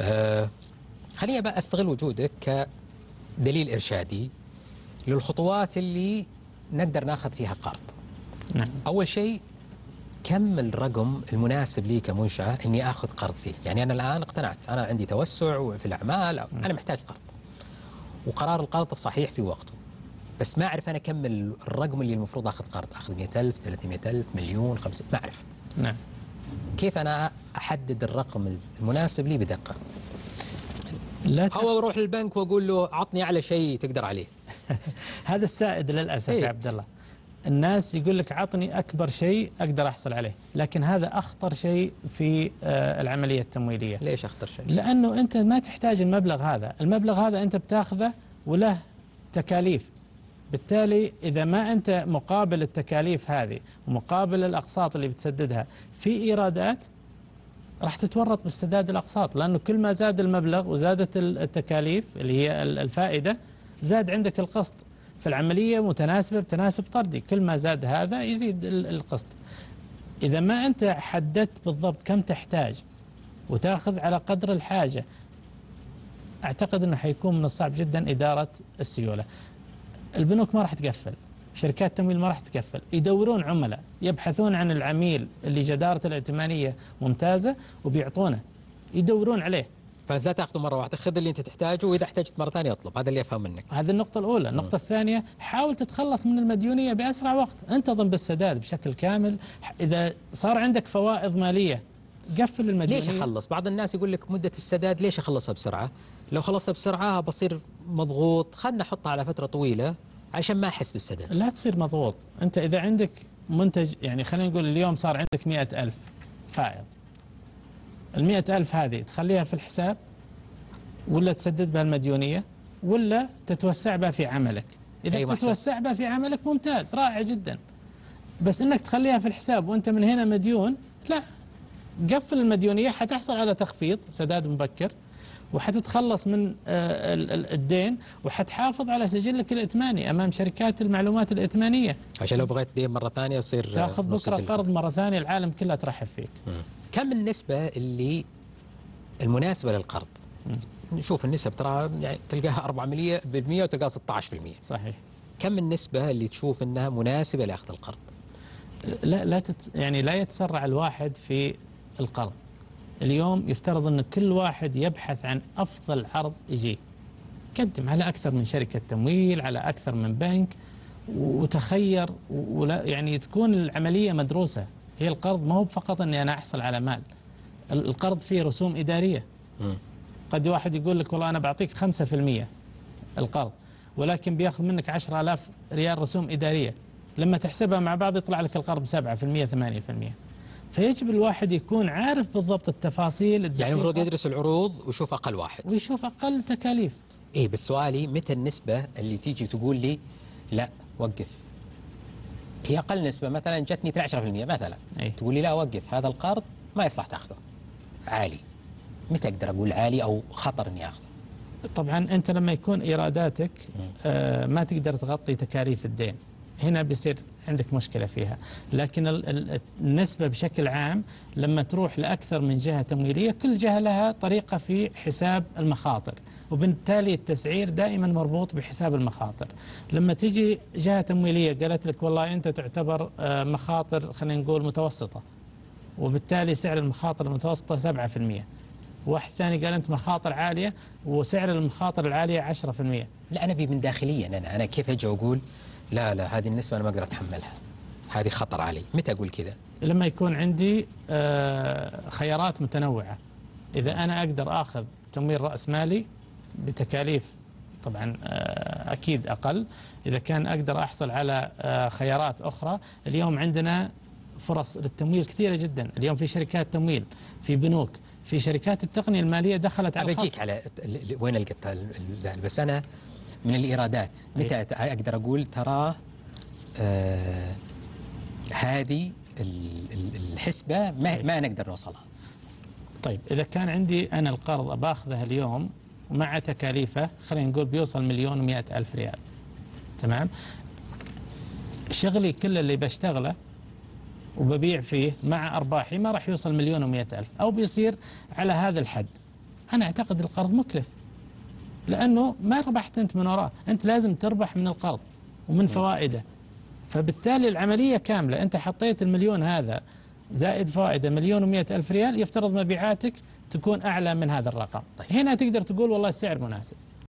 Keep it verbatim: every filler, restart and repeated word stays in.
آه خليني بقى استغل وجودك كدليل ارشادي للخطوات اللي نقدر ناخذ فيها قرض. نعم. اول شيء، كم الرقم المناسب لي كمنشأة اني اخذ قرض فيه؟ يعني انا الان اقتنعت انا عندي توسع في الاعمال، انا محتاج قرض. وقرار القرض صحيح في وقته. بس ما اعرف انا كم الرقم اللي المفروض اخذ قرض، اخذ مئة ألف، ثلاثمئة ألف، مليون، خمسين، ما اعرف. نعم. كيف انا احدد الرقم المناسب لي بدقه؟ لا تخ... او اروح للبنك واقول له عطني اعلى شيء تقدر عليه. هذا السائد للاسف. إيه؟ يا عبد الله، الناس يقول لك عطني اكبر شيء اقدر احصل عليه، لكن هذا اخطر شيء في العمليه التمويليه. ليش اخطر شيء؟ لانه انت ما تحتاج المبلغ هذا، المبلغ هذا انت بتاخذه وله تكاليف. بالتالي إذا ما أنت مقابل التكاليف هذه ومقابل الأقساط اللي بتسددها في إيرادات، راح تتورط بسداد الأقساط، لأنه كل ما زاد المبلغ وزادت التكاليف اللي هي الفائدة، زاد عندك القسط. فالعملية متناسبة بتناسب طردي، كل ما زاد هذا يزيد القسط. إذا ما أنت حددت بالضبط كم تحتاج وتأخذ على قدر الحاجة، أعتقد أنه حيكون من الصعب جدا إدارة السيولة. البنوك ما راح تقفل، شركات التمويل ما راح تقفل، يدورون عملاء، يبحثون عن العميل اللي جدارته الائتمانيه ممتازه وبيعطونه، يدورون عليه. فانت لا تاخذه مره واحده، خذ اللي انت تحتاجه، واذا احتجت مره ثانيه اطلب، هذا اللي افهم منك. هذه النقطه الاولى. النقطه الثانيه، حاول تتخلص من المديونيه باسرع وقت، انتظم بالسداد بشكل كامل. اذا صار عندك فوائض ماليه قفل المديونيه. ليش اخلص؟ بعض الناس يقول لك مده السداد ليش اخلصها بسرعه؟ لو خلصتها بسرعه بصير مضغوط، خلنا نحطها على فتره طويله عشان ما احس بالسداد. لا تصير مضغوط، انت اذا عندك منتج، يعني خلينا نقول اليوم صار عندك مئة ألف فائض. المئة ألف هذه تخليها في الحساب، ولا تسدد بها المديونيه، ولا تتوسع بها في عملك؟ اذا أيوة تتوسع بها في عملك ممتاز، رائع جدا. بس انك تخليها في الحساب وانت من هنا مديون، لا، قفل المديونيه، حتحصل على تخفيض سداد مبكر، وحتتخلص من الدين، وحتحافظ على سجلك الائتماني امام شركات المعلومات الائتمانيه، عشان لو بغيت دين مره ثانيه يصير تاخذ بكره قرض مره ثانيه، العالم كلها ترحب فيك. مم. كم النسبه اللي المناسبه للقرض؟ مم. نشوف النسب، ترى يعني تلقاها أربعة بالمئة وتلقاها ستة عشر بالمئة. صحيح. كم النسبه اللي تشوف انها مناسبه لاخذ القرض؟ لا لا تت... يعني لا يتسرع الواحد في القرض. اليوم يفترض أن كل واحد يبحث عن أفضل عرض يجيه. قدم على أكثر من شركة تمويل، على أكثر من بنك، وتخير، ولا يعني تكون العملية مدروسة. هي القرض ما هو فقط أني أنا أحصل على مال، القرض فيه رسوم إدارية. م. قد واحد يقول لك والله أنا بعطيك خمسة بالمئة القرض، ولكن بياخذ منك عشرة آلاف ريال رسوم إدارية، لما تحسبها مع بعض يطلع لك القرض سبعة بالمئة ثمانية بالمئة. فيجب الواحد يكون عارف بالضبط التفاصيل الدقيقة. يعني المفروض يدرس العروض ويشوف أقل واحد ويشوف أقل تكاليف. إيه، بس سؤالي، متى النسبة اللي تيجي تقول لي لا وقف؟ هي أقل نسبة مثلا جتني عشرة بالمئة مثلا. إيه؟ تقول لي لا وقف، هذا القرض ما يصلح تاخذه، عالي. متى أقدر أقول عالي أو خطر إني أخذه؟ طبعا أنت لما يكون إيراداتك آه ما تقدر تغطي تكاليف الدين، هنا بيصير عندك مشكلة فيها. لكن النسبة بشكل عام لما تروح لأكثر من جهة تمويلية، كل جهة لها طريقة في حساب المخاطر، وبالتالي التسعير دائما مربوط بحساب المخاطر. لما تيجي جهة تمويلية قالت لك والله أنت تعتبر مخاطر خلينا نقول متوسطة، وبالتالي سعر المخاطر المتوسطة سبعة بالمئة، واحد ثاني قال أنت مخاطر عالية وسعر المخاطر العالية عشرة بالمئة. لا، أنا بي من داخليا، أنا أنا كيف أجي أقول لا لا هذه النسبة أنا ما أقدر أتحملها، هذه خطر علي؟ متى أقول كذا؟ لما يكون عندي خيارات متنوعة. إذا أنا أقدر آخذ تمويل رأس مالي بتكاليف طبعا أكيد أقل، إذا كان أقدر أحصل على خيارات أخرى. اليوم عندنا فرص للتمويل كثيرة جدا، اليوم في شركات تمويل، في بنوك، في شركات التقنية المالية دخلت على الخط. أبيجيك على وين القطة، بس أنا من الإيرادات متى أقدر أقول ترى آه هذه الحسبة ما, ما نقدر نوصلها؟ طيب، إذا كان عندي أنا القرض باخذه اليوم ومع تكاليفه خلينا نقول بيوصل مليون ومئة ألف ريال، تمام؟ شغلي كله اللي بشتغله وببيع فيه مع أرباحي ما راح يوصل مليون ومئة ألف، أو بيصير على هذا الحد. أنا أعتقد القرض مكلف، لأنه ما ربحت أنت من وراه، أنت لازم تربح من القرض ومن فوائده. فبالتالي العملية كاملة، أنت حطيت المليون هذا زائد فائدة مليون ومئة ألف ريال، يفترض مبيعاتك تكون أعلى من هذا الرقم. طيب. هنا تقدر تقول والله السعر مناسب.